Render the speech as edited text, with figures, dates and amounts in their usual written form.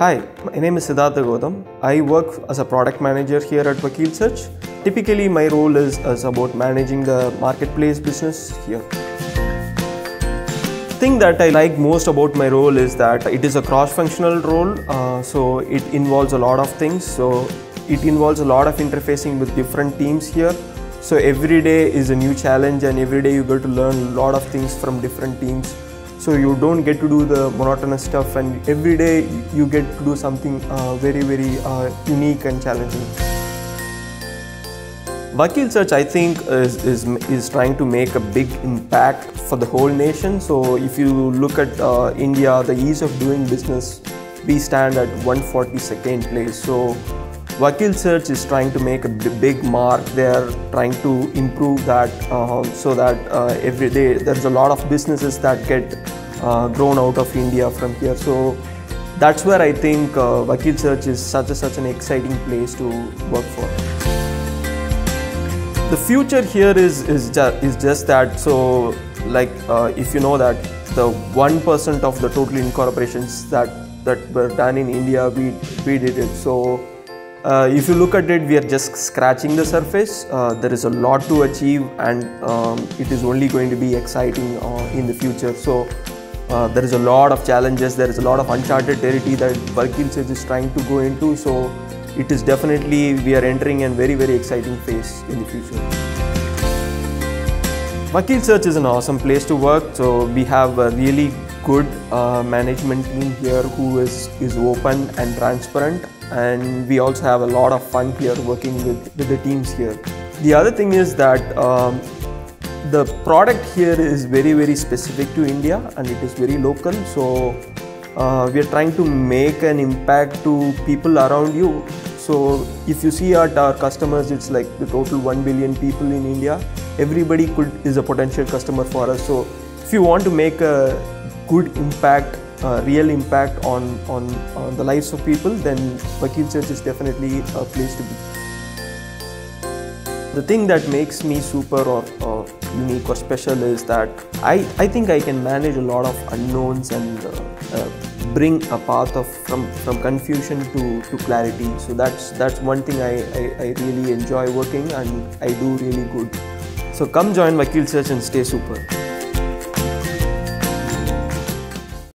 Hi, my name is Siddharth Godham. I work as a product manager here at Vakilsearch. Typically, my role is about managing the marketplace business here. The thing that I like most about my role is that it is a cross-functional role, so it involves a lot of things. So it involves a lot of interfacing with different teams here. So every day is a new challenge, and every day you get to learn a lot of things from different teams. So you don't get to do the monotonous stuff, and every day you get to do something very, very unique and challenging. Vakilsearch, I think, is trying to make a big impact for the whole nation. So if you look at India, the ease of doing business, we stand at 142nd place. So Vakilsearch is trying to make a big mark. They're trying to improve that so that every day there's a lot of businesses that get grown out of India from here. So that's where I think Vakilsearch is such an exciting place to work for. The future here is just that. So like if you know that the 1% of the total incorporations that were done in India, we did it. So if you look at it, we are just scratching the surface. There is a lot to achieve, and it is only going to be exciting in the future. So there is a lot of challenges, there is a lot of uncharted territory that Vakilsearch is trying to go into. So it is definitely, we are entering a very, very exciting phase in the future. Vakilsearch is an awesome place to work. So we have a really good management team here who is open and transparent, and we also have a lot of fun here working with the teams here. The other thing is that the product here is very, very specific to India, and it is very local. So we are trying to make an impact to people around you. So if you see at our customers, it's like the total 1 billion people in India. Everybody is a potential customer for us. So if you want to make a good impact, real impact on the lives of people, then Vakilsearch is definitely a place to be. The thing that makes me super or unique or special is that I think I can manage a lot of unknowns and bring a path from confusion to clarity. So that's one thing I really enjoy working, and I do really good. So come join Vakilsearch and stay super.